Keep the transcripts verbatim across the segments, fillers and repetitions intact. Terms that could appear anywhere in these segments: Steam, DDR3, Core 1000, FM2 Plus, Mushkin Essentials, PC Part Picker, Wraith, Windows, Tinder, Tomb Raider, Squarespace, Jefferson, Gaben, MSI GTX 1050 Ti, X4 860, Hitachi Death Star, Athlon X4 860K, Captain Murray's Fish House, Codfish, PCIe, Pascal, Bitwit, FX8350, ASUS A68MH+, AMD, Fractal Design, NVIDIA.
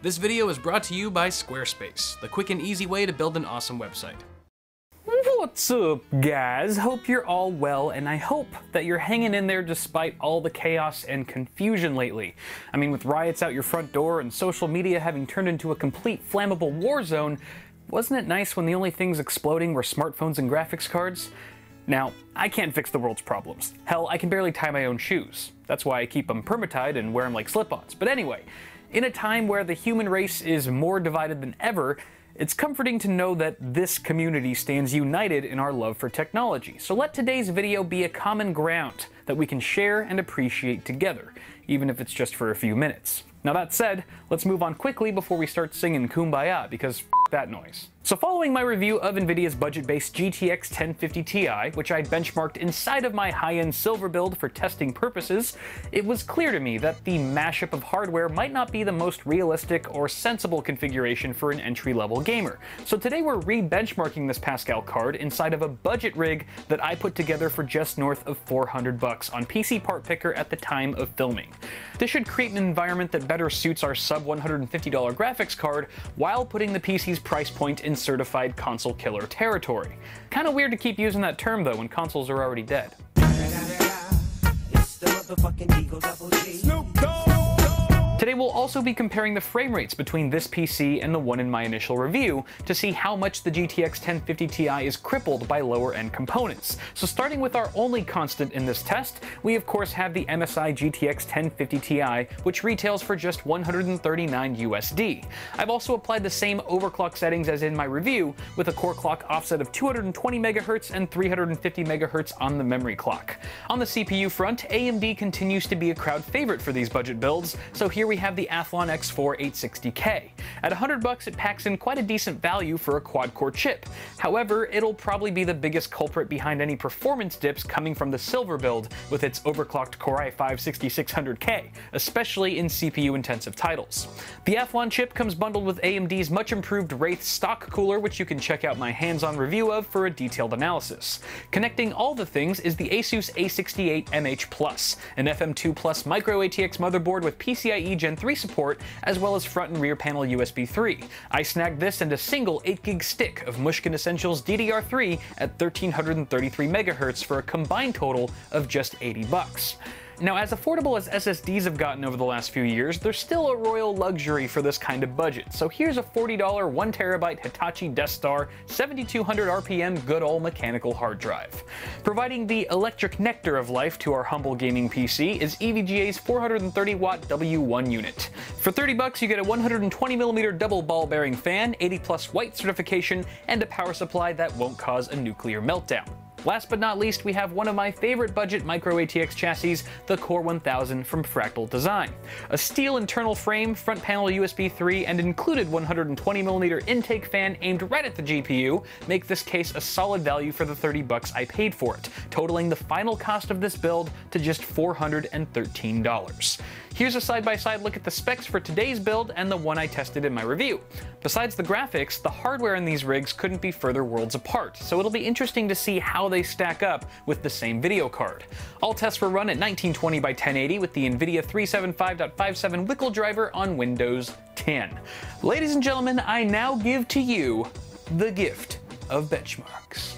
This video is brought to you by Squarespace, the quick and easy way to build an awesome website. What's up, guys? Hope you're all well, and I hope that you're hanging in there despite all the chaos and confusion lately. I mean, with riots out your front door and social media having turned into a complete flammable war zone, wasn't it nice when the only things exploding were smartphones and graphics cards? Now, I can't fix the world's problems. Hell, I can barely tie my own shoes. That's why I keep them permatied and wear them like slip-ons. But anyway, in a time where the human race is more divided than ever, it's comforting to know that this community stands united in our love for technology. So let today's video be a common ground that we can share and appreciate together, even if it's just for a few minutes. Now that said, let's move on quickly before we start singing Kumbaya, because f that noise. So following my review of NVIDIA's budget-based G T X ten fifty T I, which I benchmarked inside of my high-end silver build for testing purposes, it was clear to me that the mashup of hardware might not be the most realistic or sensible configuration for an entry-level gamer. So today we're re-benchmarking this Pascal card inside of a budget rig that I put together for just north of four hundred bucks on P C Part Picker at the time of filming. This should create an environment that better suits our sub one hundred fifty dollar graphics card while putting the P C's price point in certified console killer territory. Kinda weird to keep using that term though when consoles are already dead. Today we'll also be comparing the frame rates between this P C and the one in my initial review to see how much the G T X ten fifty T I is crippled by lower end components. So starting with our only constant in this test, we of course have the M S I G T X ten fifty T I, which retails for just one hundred thirty-nine U S D. I've also applied the same overclock settings as in my review, with a core clock offset of two hundred twenty megahertz and three hundred fifty megahertz on the memory clock. On the C P U front, A M D continues to be a crowd favorite for these budget builds, so here we have the Athlon X four eight sixty K. At one hundred bucks, it packs in quite a decent value for a quad-core chip. However, it'll probably be the biggest culprit behind any performance dips coming from the silver build with its overclocked Core i five sixty-six hundred K, especially in C P U-intensive titles. The Athlon chip comes bundled with A M D's much-improved Wraith stock cooler, which you can check out my hands-on review of for a detailed analysis. Connecting all the things is the ASUS A sixty-eight M H plus, an F M two plus micro A T X motherboard with PCIe Gen three support, as well as front and rear panel U S B three. I snagged this and a single eight gig stick of Mushkin Essentials D D R three at one thousand three hundred thirty-three megahertz for a combined total of just eighty bucks. Now, as affordable as S S Ds have gotten over the last few years, they're still a royal luxury for this kind of budget. So here's a forty dollar one terabyte Hitachi Death Star seventy-two hundred R P M good old mechanical hard drive. Providing the electric nectar of life to our humble gaming P C is E V G A's four hundred thirty watt W one unit. For thirty bucks, you get a one hundred twenty millimeter double ball bearing fan, eighty plus white certification, and a power supply that won't cause a nuclear meltdown. Last but not least, we have one of my favorite budget micro A T X chassis, the Core one thousand from Fractal Design. A steel internal frame, front panel U S B three, and included one hundred twenty millimeter intake fan aimed right at the G P U make this case a solid value for the thirty bucks I paid for it, totaling the final cost of this build to just four hundred thirteen dollars. Here's a side-by-side look at the specs for today's build and the one I tested in my review. Besides the graphics, the hardware in these rigs couldn't be further worlds apart, so it'll be interesting to see how they stack up with the same video card. All tests were run at nineteen twenty by ten eighty with the NVIDIA three seventy-five point five seven Wickl driver on Windows ten. Ladies and gentlemen, I now give to you the gift of benchmarks.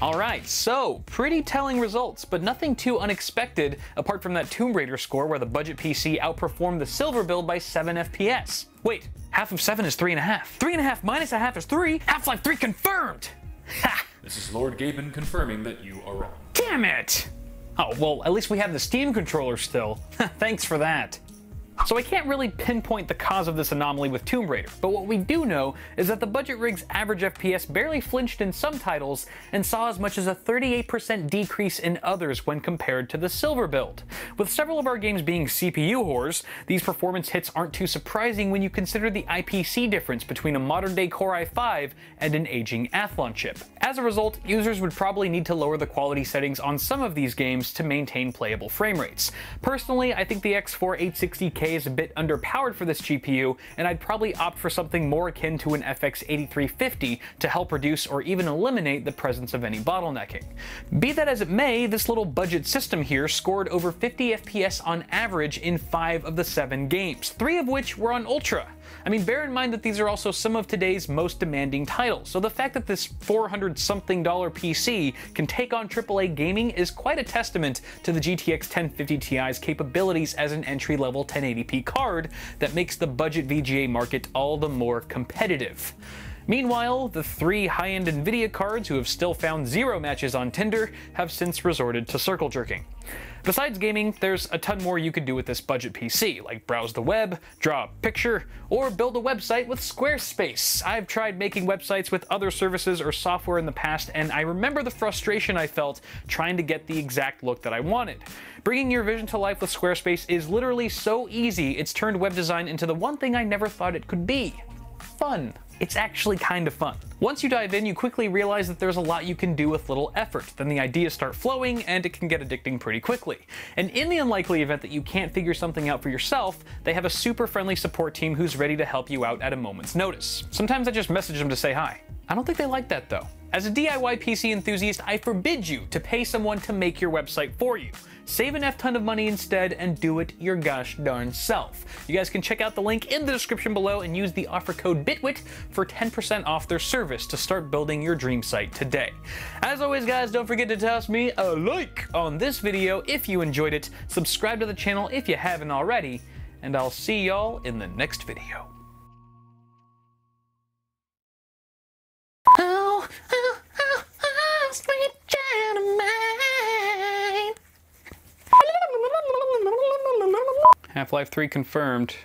Alright, so pretty telling results, but nothing too unexpected apart from that Tomb Raider score where the budget P C outperformed the silver build by seven F P S. Wait, half of seven is three and a half. Three and a half minus a half is three. Half-Life three confirmed! Ha! This is Lord Gaben confirming that you are wrong. Damn it! Oh, well, at least we have the Steam controller still. Thanks for that. So I can't really pinpoint the cause of this anomaly with Tomb Raider, but what we do know is that the budget rig's average F P S barely flinched in some titles and saw as much as a thirty-eight percent decrease in others when compared to the silver build. With several of our games being C P U whores, these performance hits aren't too surprising when you consider the I P C difference between a modern-day Core i five and an aging Athlon chip. As a result, users would probably need to lower the quality settings on some of these games to maintain playable frame rates. Personally, I think the X four eight sixty K is a bit underpowered for this G P U, and I'd probably opt for something more akin to an F X eighty-three fifty to help reduce or even eliminate the presence of any bottlenecking. Be that as it may, this little budget system here scored over fifty F P S on average in five of the seven games, three of which were on Ultra. I mean, bear in mind that these are also some of today's most demanding titles, so the fact that this four hundred something dollar P C can take on triple A gaming is quite a testament to the G T X ten fifty Ti's capabilities as an entry-level ten eighty P card that makes the budget V G A market all the more competitive. Meanwhile, the three high-end NVIDIA cards who have still found zero matches on Tinder have since resorted to circle jerking. Besides gaming, there's a ton more you could do with this budget P C, like browse the web, draw a picture, or build a website with Squarespace. I've tried making websites with other services or software in the past, and I remember the frustration I felt trying to get the exact look that I wanted. Bringing your vision to life with Squarespace is literally so easy, it's turned web design into the one thing I never thought it could be: fun. It's actually kind of fun. Once you dive in, you quickly realize that there's a lot you can do with little effort. Then the ideas start flowing, and it can get addicting pretty quickly. And in the unlikely event that you can't figure something out for yourself, they have a super friendly support team who's ready to help you out at a moment's notice. Sometimes I just message them to say hi. I don't think they like that though. As a D I Y P C enthusiast, I forbid you to pay someone to make your website for you. Save an F-ton of money instead and do it your gosh darn self. You guys can check out the link in the description below and use the offer code Bitwit for ten percent off their service to start building your dream site today. As always guys, don't forget to toss me a like on this video if you enjoyed it, subscribe to the channel if you haven't already, and I'll see y'all in the next video. Half-Life three confirmed.